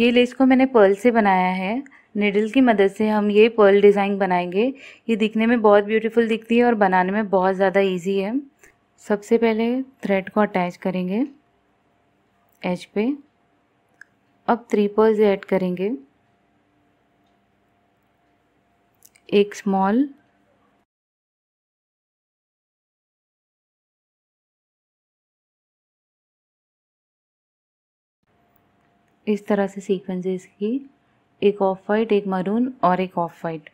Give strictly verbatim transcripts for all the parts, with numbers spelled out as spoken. ये लेस को मैंने पर्ल से बनाया है। निडल की मदद से हम ये पर्ल डिज़ाइन बनाएंगे। ये दिखने में बहुत ब्यूटीफुल दिखती है और बनाने में बहुत ज़्यादा इजी है। सबसे पहले थ्रेड को अटैच करेंगे एज पे। अब थ्री पर्ल्स ऐड करेंगे, एक स्मॉल इस तरह से सीक्वेंसेस की, एक ऑफ वाइट, एक मरून और एक ऑफ वाइट।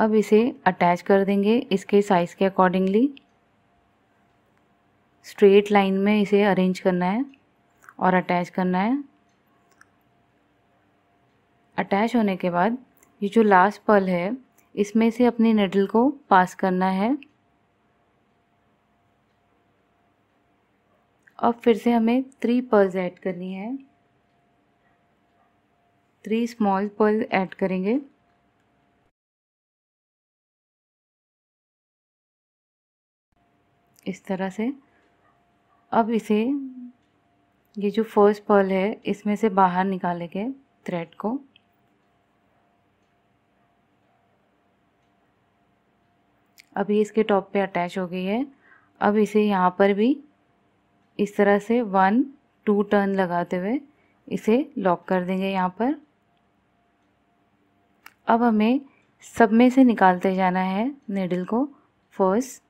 अब इसे अटैच कर देंगे इसके साइज़ के अकॉर्डिंगली। स्ट्रेट लाइन में इसे अरेंज करना है और अटैच करना है। अटैच होने के बाद ये जो लास्ट पर्ल है इसमें से अपनी निडल को पास करना है। अब फिर से हमें थ्री पर्ल्स ऐड करनी है। थ्री स्मॉल पर्ल ऐड करेंगे। इस तरह से अब इसे, ये जो फर्स्ट पर्ल है इसमें से बाहर निकालेंगे थ्रेड को। अभी इसके टॉप पे अटैच हो गई है। अब इसे यहाँ पर भी इस तरह से वन टू टर्न लगाते हुए इसे लॉक कर देंगे यहाँ पर। अब हमें सब में से निकालते जाना है नीडल को। फर्स्ट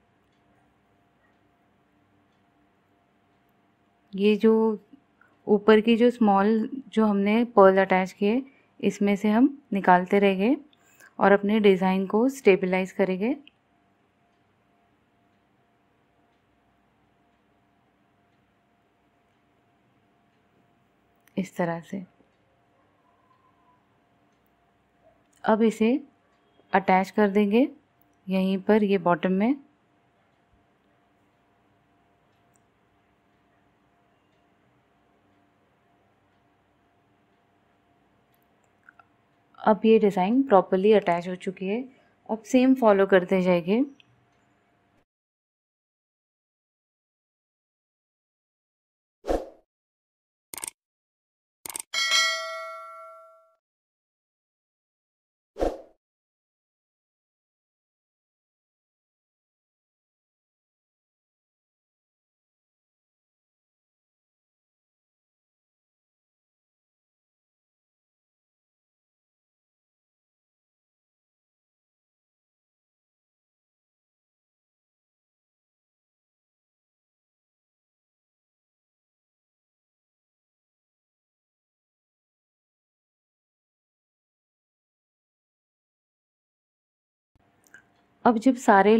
ये जो ऊपर की जो स्मॉल जो हमने पर्ल अटैच किए इसमें से हम निकालते रहेंगे और अपने डिज़ाइन को स्टेबलाइज करेंगे। इस तरह से अब इसे अटैच कर देंगे यहीं पर, ये बॉटम में। अब ये डिज़ाइन प्रॉपरली अटैच हो चुकी है। अब सेम फॉलो करते जाएंगे। अब जब सारे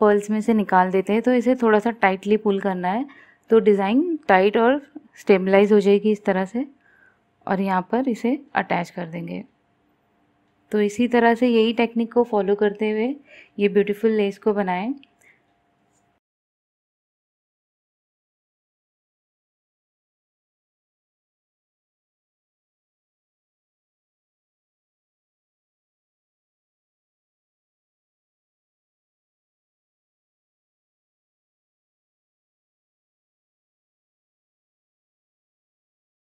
पर्ल्स में से निकाल देते हैं तो इसे थोड़ा सा टाइटली पुल करना है, तो डिज़ाइन टाइट और स्टेबलाइज हो जाएगी इस तरह से। और यहाँ पर इसे अटैच कर देंगे। तो इसी तरह से यही टेक्निक को फॉलो करते हुए ये ब्यूटीफुल लेस को बनाएं।